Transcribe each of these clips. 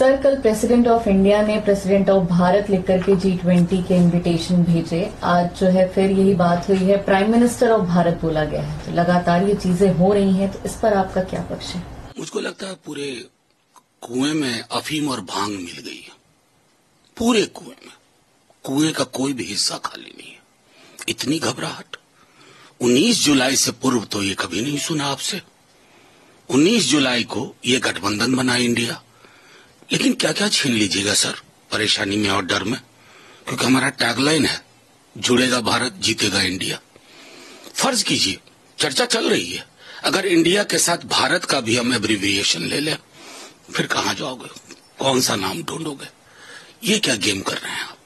Sir कल president of India ने president of Bharat लिख करके G20 के इन्विटेशन भेजे। आज जो है फिर यही बात हुई है, प्राइम मिनिस्टर ऑफ भारत बोला गया है। तो लगातार ये चीजें हो रही हैं, तो इस पर आपका क्या पक्ष है? मुझको लगता है पूरे कुएं में अफीम और भांग मिल गई है। पूरे कुएं में, कुएं का कोई भी हिस्सा खाली नहीं है। इतनी घबराहट 19 जुलाई से पूर्व तो ये कभी नहीं सुना आपसे। 19 जुलाई को ये गठबंधन बना इंडिया, लेकिन क्या क्या छीन लीजिएगा सर परेशानी में और डर में, क्योंकि हमारा टैगलाइन है जुड़ेगा भारत जीतेगा इंडिया। फर्ज कीजिए चर्चा चल रही है, अगर इंडिया के साथ भारत का भी हम एब्रिविएशन ले लें, फिर कहाँ जाओगे, कौन सा नाम ढूंढोगे? ये क्या गेम कर रहे हैं आप?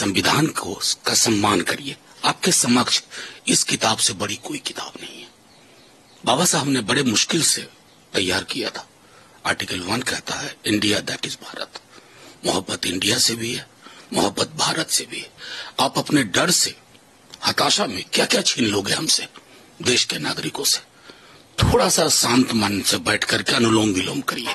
संविधान को का सम्मान करिए। आपके समक्ष इस किताब से बड़ी कोई किताब नहीं है। बाबा साहब ने बड़े मुश्किल से तैयार किया था। आर्टिकल 1 कहता है इंडिया दैट इज भारत। मोहब्बत इंडिया से भी है, मोहब्बत भारत से भी है। आप अपने डर से, हताशा में क्या क्या छीन लोगे हमसे, देश के नागरिकों से। थोड़ा सा शांत मन से बैठ करके अनुलोम विलोम करिए।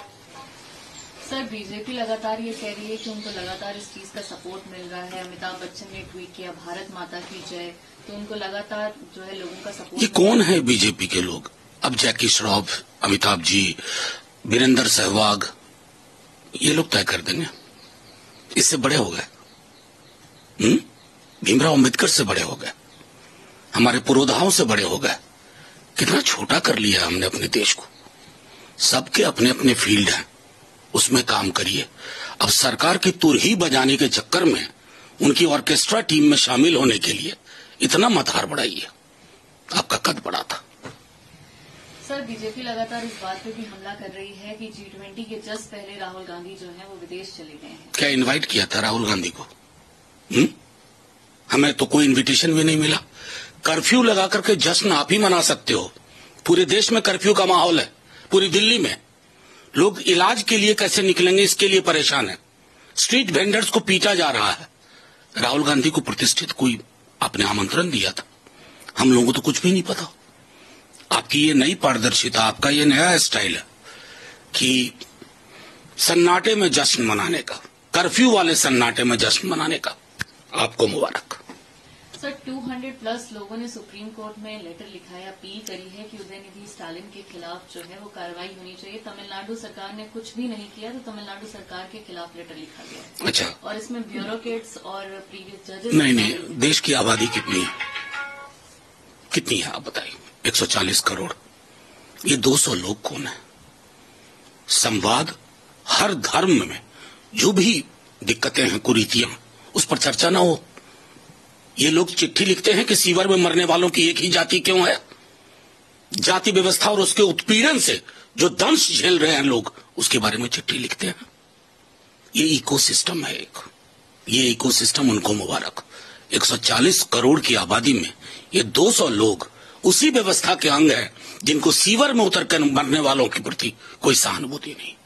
सर बीजेपी लगातार ये कह रही है कि उनको लगातार इस चीज का सपोर्ट मिल रहा है। अमिताभ बच्चन ने ट्वीट किया भारत माता की जय, तो उनको लगातार जो है लोगों का सपोर्ट। ये कौन है बीजेपी के लोग? अब जैकी श्रॉफ, अमिताभ जी, वीरेंद्र सहवाग, ये लोग तय कर देंगे। इससे बड़े हो गए, भीमराव अंबेडकर से बड़े हो गए, हमारे पुरोधाओं से बड़े हो गए। कितना छोटा कर लिया हमने अपने देश को। सबके अपने अपने फील्ड हैं, उसमें काम करिए। अब सरकार की तुरही बजाने के चक्कर में उनकी ऑर्केस्ट्रा टीम में शामिल होने के लिए इतना मतहार बढ़ाइए। आपका कद बड़ा था। सर बीजेपी लगातार इस बात पे भी हमला कर रही है कि G20 के जस्ट पहले राहुल गांधी जो है वो विदेश चले गए हैं। क्या इनवाइट किया था राहुल गांधी को? हमें तो कोई इनविटेशन भी नहीं मिला। कर्फ्यू लगा करके जश्न आप ही मना सकते हो। पूरे देश में कर्फ्यू का माहौल है, पूरी दिल्ली में। लोग इलाज के लिए कैसे निकलेंगे इसके लिए परेशान है। स्ट्रीट वेंडर्स को पीटा जा रहा है। राहुल गांधी को प्रतिष्ठित कोई आपने आमंत्रण दिया था? हम लोगों को तो कुछ भी नहीं पता। आपकी ये नई पारदर्शिता, आपका ये नया स्टाइल है कि सन्नाटे में जश्न मनाने का, कर्फ्यू वाले सन्नाटे में जश्न मनाने का। आपको मुबारक। सर 200+ लोगों ने सुप्रीम कोर्ट में लेटर लिखा है, अपील करी है कि उदयनिधि स्टालिन के खिलाफ जो है वो कार्रवाई होनी चाहिए। तमिलनाडु सरकार ने कुछ भी नहीं किया, तो तमिलनाडु सरकार के खिलाफ लेटर लिखा गया है। अच्छा, और इसमें ब्यूरोक्रेट्स और प्रीवियस जजेस। नहीं, देश की आबादी कितनी है आप बताइए? 140 करोड़। ये 200 लोग कौन है? संवाद, हर धर्म में जो भी दिक्कतें हैं, कुरीतियां, उस पर चर्चा ना हो। ये लोग चिट्ठी लिखते हैं कि सीवर में मरने वालों की एक ही जाति क्यों है। जाति व्यवस्था और उसके उत्पीड़न से जो दंश झेल रहे हैं लोग, उसके बारे में चिट्ठी लिखते हैं। ये इकोसिस्टम है एक। ये इकोसिस्टम उनको मुबारक। 140 करोड़ की आबादी में ये 200 लोग उसी व्यवस्था के अंग हैं जिनको सीवर में उतर कर मरने वालों के प्रति कोई सहानुभूति नहीं।